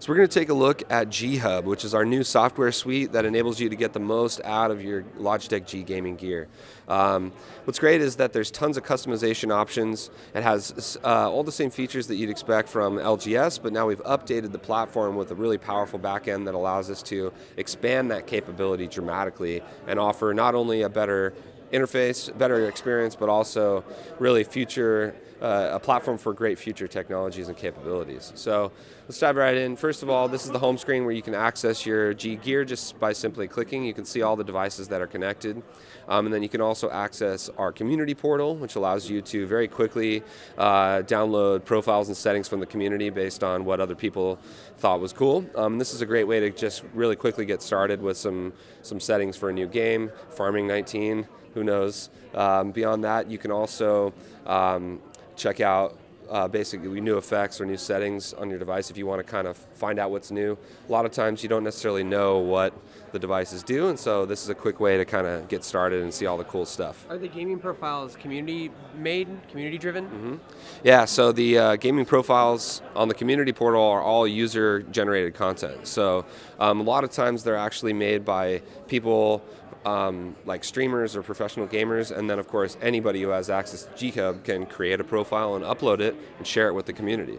So we're going to take a look at G Hub, which is our new software suite that enables you to get the most out of your Logitech G gaming gear. What's great is that there's tons of customization options. It has all the same features that you'd expect from LGS, but now we've updated the platform with a really powerful backend that allows us to expand that capability dramatically and offer not only a better interface, better experience, but also really future, a platform for great future technologies and capabilities. So let's dive right in. First of all, this is the home screen where you can access your G gear just by simply clicking. You can see all the devices that are connected. And then you can also access our community portal, which allows you to very quickly download profiles and settings from the community based on what other people thought was cool. This is a great way to just really quickly get started with some settings for a new game, Farming 19. Who knows? Beyond that, you can also check out basically new effects or new settings on your device if you want to kind of find out what's new. A lot of times you don't necessarily know what the devices do, and so this is a quick way to kind of get started and see all the cool stuff. Are the gaming profiles community-made, community-driven? Mm-hmm. Yeah, so the gaming profiles on the community portal are all user-generated content. So a lot of times they're actually made by people like streamers or professional gamers, and then of course anybody who has access to G Hub can create a profile and upload it and share it with the community.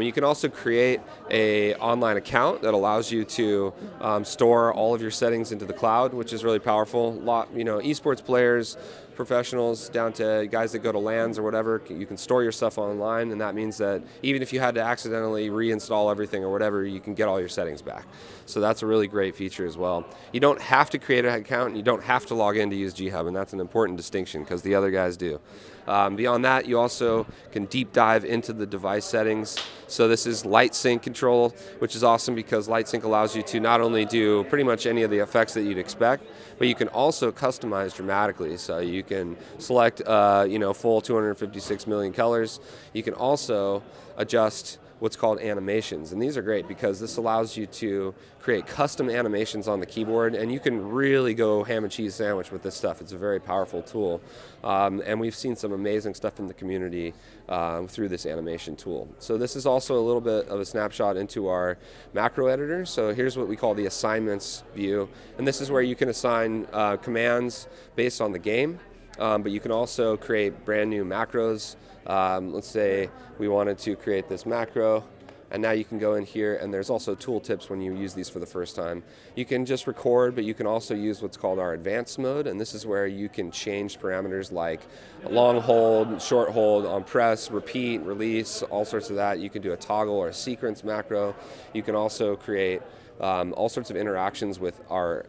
You can also create an online account that allows you to store all of your settings into the cloud, which is really powerful. Esports players, professionals, down to guys that go to LANs or whatever, you can store your stuff online, and that means that even if you had to accidentally reinstall everything or whatever, you can get all your settings back. So that's a really great feature as well. You don't have to create an account and you don't have to log in to use G Hub, and that's an important distinction because the other guys do. Beyond that, you also can deep dive into the device settings. So this is LightSync control, which is awesome because LightSync allows you to not only do pretty much any of the effects that you'd expect, but you can also customize dramatically. So you can select full 256 million colors. You can also adjust what's called animations, and these are great because this allows you to create custom animations on the keyboard, and you can really go ham and cheese sandwich with this stuff. It's a very powerful tool, and we've seen some amazing stuff in the community through this animation tool. So this is also a little bit of a snapshot into our macro editor. So here's what we call the assignments view, and this is where you can assign commands based on the game, but you can also create brand new macros. Let's say we wanted to create this macro, and now you can go in here, and there's also tooltips when you use these for the first time. You can just record, but you can also use what's called our advanced mode, and this is where you can change parameters like long hold, short hold, on press, repeat, release, all sorts of that. You can do a toggle or a sequence macro. You can also create all sorts of interactions with our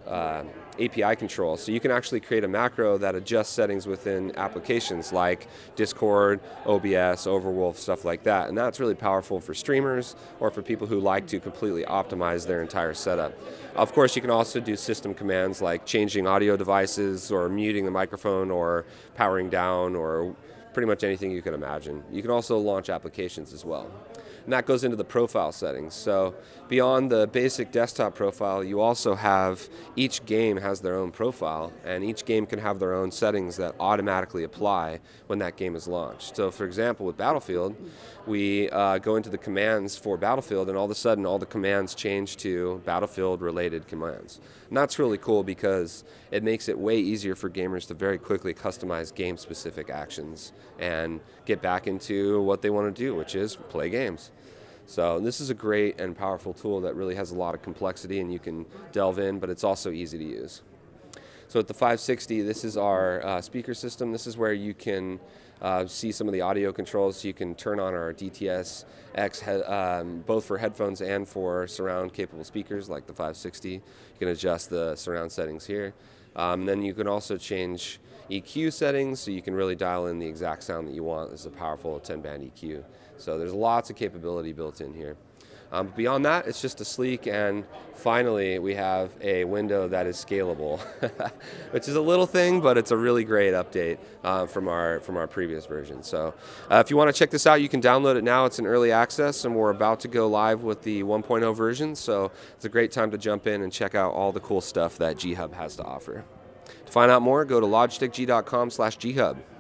API control. So you can actually create a macro that adjusts settings within applications like Discord, OBS, Overwolf, stuff like that. And that's really powerful for streamers or for people who like to completely optimize their entire setup. Of course, you can also do system commands like changing audio devices or muting the microphone or powering down or pretty much anything you can imagine. You can also launch applications as well. And that goes into the profile settings. So beyond the basic desktop profile, you also have, each game has their own profile, and each game can have their own settings that automatically apply when that game is launched. So for example, with Battlefield, we go into the commands for Battlefield, and all of a sudden all the commands change to Battlefield related commands. And that's really cool because it makes it way easier for gamers to very quickly customize game specific actions and get back into what they want to do, which is play games. So this is a great and powerful tool that really has a lot of complexity, and you can delve in, but it's also easy to use. So at the 560, this is our speaker system. This is where you can see some of the audio controls. So you can turn on our DTS-X, both for headphones and for surround-capable speakers like the 560. You can adjust the surround settings here. Then you can also change EQ settings, so you can really dial in the exact sound that you want. This is a powerful 10-band EQ. So there's lots of capability built in here. Beyond that, it's just a sleek, and finally we have a window that is scalable, which is a little thing, but it's a really great update from our previous version. So if you want to check this out, you can download it now. It's in early access, and we're about to go live with the 1.0 version, so it's a great time to jump in and check out all the cool stuff that G Hub has to offer. To find out more, go to LogitechG.com/GHub.